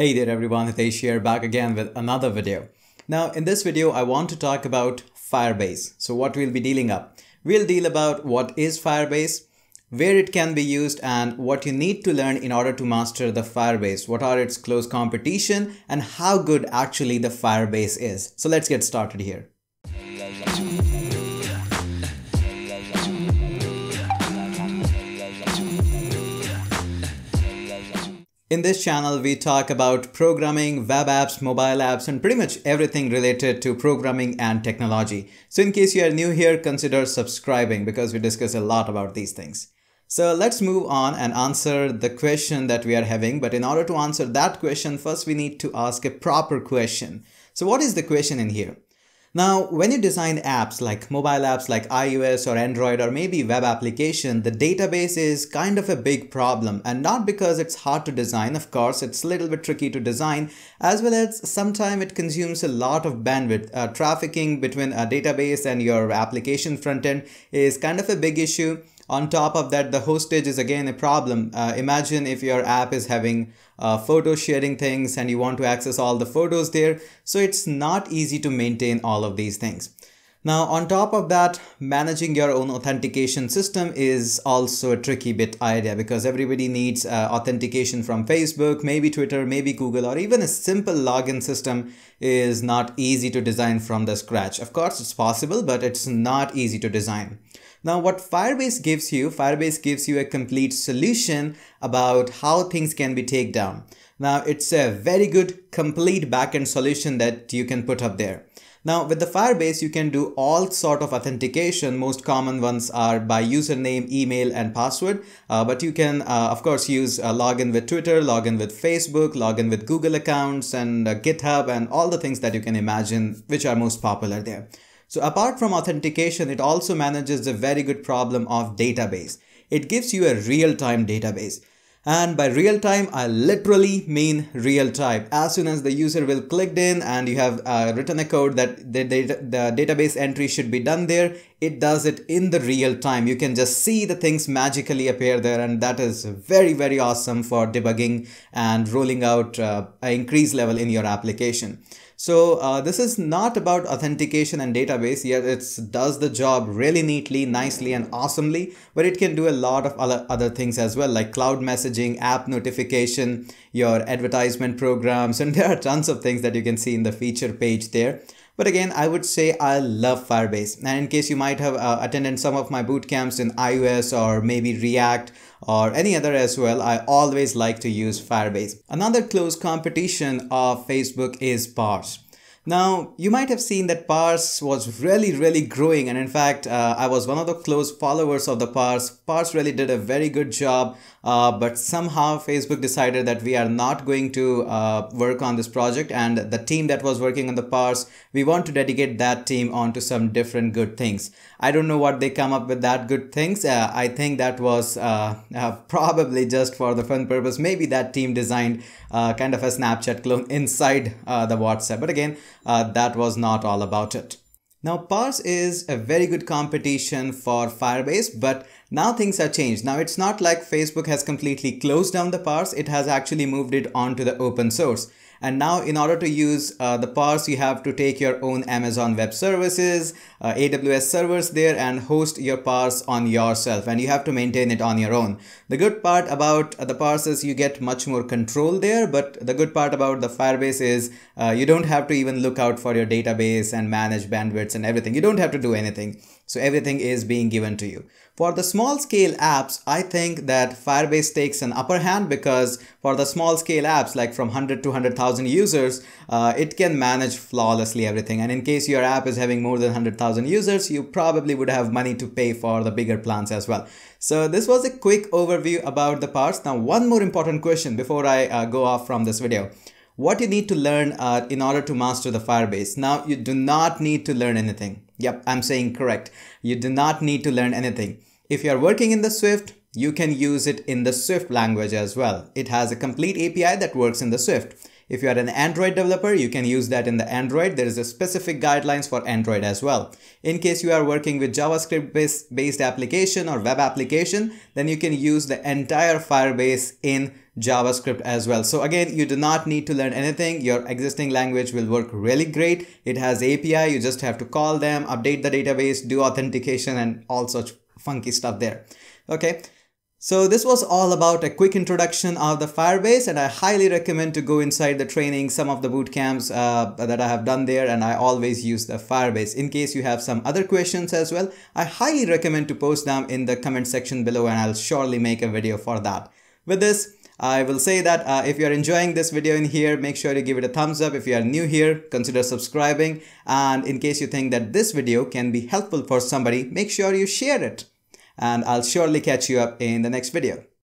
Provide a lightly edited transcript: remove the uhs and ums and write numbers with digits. Hey there everyone, Hitesh here, back again with another video. Now in this video, I want to talk about Firebase. So what we'll be dealing up. We'll deal about what is Firebase, where it can be used and what you need to learn in order to master the Firebase, what are its close competition and how good actually the Firebase is. So let's get started here. In this channel, we talk about programming, web apps, mobile apps, and pretty much everything related to programming and technology. So in case you are new here, consider subscribing because we discuss a lot about these things. So let's move on and answer the question that we are having. But in order to answer that question, first we need to ask a proper question. So what is the question in here? Now, when you design apps like mobile apps like iOS or Android or maybe web application, the database is kind of a big problem, and not because it's hard to design. Of course, it's a little bit tricky to design, as well as sometimes it consumes a lot of bandwidth. Trafficking between a database and your application front end is kind of a big issue. On top of that, the hostage is again a problem. Imagine if your app is having photo sharing things and you want to access all the photos there. So it's not easy to maintain all of these things. Now, on top of that, managing your own authentication system is also a tricky bit idea because everybody needs authentication from Facebook, maybe Twitter, maybe Google, or even a simple login system is not easy to design from the scratch. Of course, it's possible, but it's not easy to design. Now, what Firebase gives you a complete solution about how things can be taken down. Now, it's a very good, complete backend solution that you can put up there. Now, with the Firebase, you can do all sort of authentication. Most common ones are by username, email, and password. But you can, of course, use login with Twitter, login with Facebook, login with Google accounts, and GitHub, and all the things that you can imagine, which are most popular there. So apart from authentication, it also manages the very good problem of database. It gives you a real-time database. And by real-time, I literally mean real-time. As soon as the user will click in and you have written a code that the database entry should be done there, it does it in the real-time. You can just see the things magically appear there, and that is very, very awesome for debugging and rolling out an increase level in your application. So this is not about authentication and database, yet it does the job really neatly, nicely, and awesomely, but it can do a lot of other things as well, like cloud messaging, app notification, your advertisement programs, and there are tons of things that you can see in the feature page there. But again, I would say I love Firebase. And in case you might have attended some of my boot camps in iOS or maybe React or any other as well, I always like to use Firebase. Another close competition of Facebook is Parse. Now, you might have seen that Parse was really, really growing. And in fact, I was one of the close followers of the Parse. Parse really did a very good job. But somehow Facebook decided that we are not going to work on this project. And the team that was working on the Parse, we want to dedicate that team onto some different good things. I don't know what they come up with that good things. I think that was probably just for the fun purpose. Maybe that team designed kind of a Snapchat clone inside the WhatsApp. But again, that was not all about it. Now, Parse is a very good competition for Firebase, but now things are changed. Now, it's not like Facebook has completely closed down the Parse. It has actually moved it onto the open source. And now in order to use the Parse, you have to take your own Amazon Web Services, AWS servers there, and host your Parse on yourself, and you have to maintain it on your own. The good part about the Parse is you get much more control there, but the good part about the Firebase is you don't have to even look out for your database and manage bandwidths and everything. You don't have to do anything. So everything is being given to you. For the small scale apps, I think that Firebase takes an upper hand because for the small scale apps, like from 100 to 100,000 users, it can manage flawlessly everything. And in case your app is having more than 100,000 users, you probably would have money to pay for the bigger plans as well. So this was a quick overview about the Parse. Now, one more important question before I go off from this video. What you need to learn in order to master the Firebase. Now, you do not need to learn anything. Yep, I'm saying correct. You do not need to learn anything. If you're working in the Swift, you can use it in the Swift language as well. It has a complete API that works in the Swift. If you are an Android developer, you can use that in the Android. There is a specific guidelines for Android as well. In case you are working with JavaScript-based application or web application, then you can use the entire Firebase in JavaScript as well. So again, you do not need to learn anything. Your existing language will work really great. It has API. You just have to call them, update the database, do authentication and all such funky stuff there. Okay. So this was all about a quick introduction of the Firebase, and I highly recommend to go inside the training, some of the boot camps that I have done there, and I always use the Firebase. In case you have some other questions as well, I highly recommend to post them in the comment section below, and I'll surely make a video for that. With this, I will say that if you're enjoying this video in here, make sure to give it a thumbs up. If you are new here, consider subscribing. And in case you think that this video can be helpful for somebody, make sure you share it. And I'll surely catch you up in the next video.